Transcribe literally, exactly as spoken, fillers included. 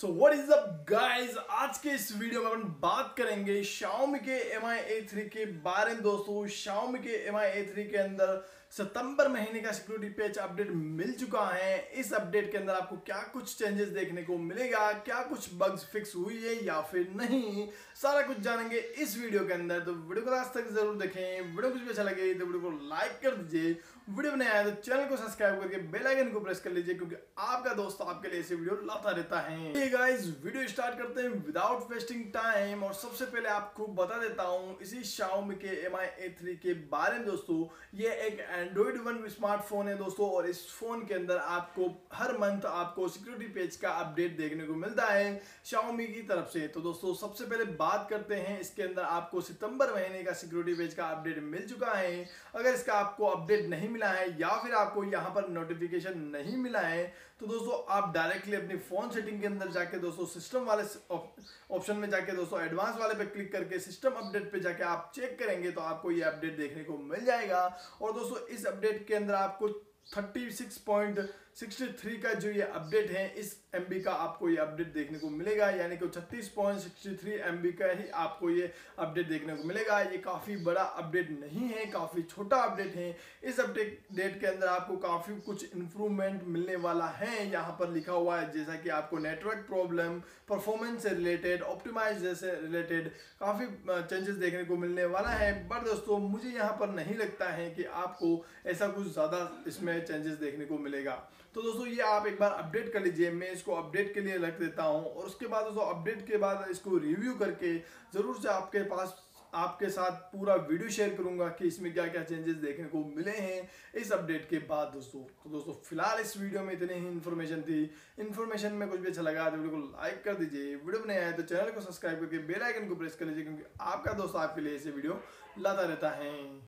So what is up guys, आज के इस वीडियो में अपन बात करेंगे Xiaomi के एम आई ए थ्री के बारे में। दोस्तों Xiaomi के एम आई ए थ्री के अंदर सितंबर महीने का सिक्योरिटी पैच अपडेट मिल चुका है। इस अपडेट के अंदर आपको क्या कुछ चेंजेस देखने को मिलेगा, क्या कुछ बग्स फिक्स हुई है या फिर नहीं, सारा कुछ जानेंगे इस वीडियो के अंदर। तो वीडियो को लास्ट तक जरूर देखें। वीडियो कुछ भी अच्छा लगे तो वीडियो को लाइक कर दीजिए, वीडियो बनाया है तो चैनल को सब्सक्राइब करके बेल आइकन को प्रेस कर लीजिए, क्योंकि आपका दोस्त आपके लिए ऐसे वीडियो लाता रहता है। ठीक है गाइस, वीडियो स्टार्ट करते हैं विदाउट वेस्टिंग टाइम। और सबसे पहले आपको बता देता हूँ इसी Xiaomi के एम आई ए थ्री के बारे में। दोस्तों ये एक एंड्रॉइड वन स्मार्टफोन है दोस्तों, और इस फोन के अंदर आपको हर मंथ आपको सिक्योरिटी पैच का अपडेट देखने को मिलता है Xiaomi की तरफ से। तो दोस्तों सबसे पहले बात करते हैं, इसके अंदर आपको सितंबर महीने का सिक्योरिटी पैच का अपडेट मिल चुका है। अगर इसका आपको अपडेट नहीं मिला है या फिर आपको यहाँ पर नोटिफिकेशन नहीं मिला है तो दोस्तों आप डायरेक्टली अपनी फोन सेटिंग के अंदर जाके दोस्तों सिस्टम वाले ऑप्शन में जाके दोस्तों एडवांस वाले पे क्लिक करके सिस्टम अपडेट पे जाके आप चेक करेंगे तो आपको ये अपडेट देखने को मिल जाएगा। और दोस्तों इस अपडेट के अंदर आपको छत्तीस पॉइंट तिरसठ का जो ये अपडेट है इस एमबी का आपको ये अपडेट देखने को मिलेगा, यानी कि छत्तीस पॉइंट तिरसठ एमबी का ही आपको ये अपडेट देखने को मिलेगा। ये काफ़ी बड़ा अपडेट नहीं है, काफ़ी छोटा अपडेट है। इस अपडेट के अंदर आपको काफ़ी कुछ इम्प्रूवमेंट मिलने वाला है। यहाँ पर लिखा हुआ है जैसा कि आपको नेटवर्क प्रॉब्लम, परफॉर्मेंस से रिलेटेड, ऑप्टिमाइजेशन से रिलेटेड काफ़ी चेंजेस देखने को मिलने वाला है। बट दोस्तों मुझे यहाँ पर नहीं लगता है कि आपको ऐसा कुछ ज़्यादा इसमें चेंजेस देखने को मिलेगा। तो दोस्तों ये आप एक बार अपडेट कर लीजिए, मैं इसको अपडेट के लिए रख देता हूँ। और उसके बाद दोस्तों अपडेट के बाद इसको रिव्यू करके ज़रूर से आपके पास आपके साथ पूरा वीडियो शेयर करूंगा कि इसमें क्या क्या चेंजेस देखने को मिले हैं इस अपडेट के बाद। दोस्तों तो दोस्तों फिलहाल इस वीडियो में इतनी ही इन्फॉर्मेशन थी। इन्फॉर्मेशन में कुछ भी अच्छा लगा तो वीडियो को लाइक कर दीजिए, वीडियो बनाया है तो चैनल को सब्सक्राइब करके बेल आइकन को प्रेस कर लीजिए, क्योंकि आपका दोस्त आपके लिए ऐसे वीडियो लाता रहता है।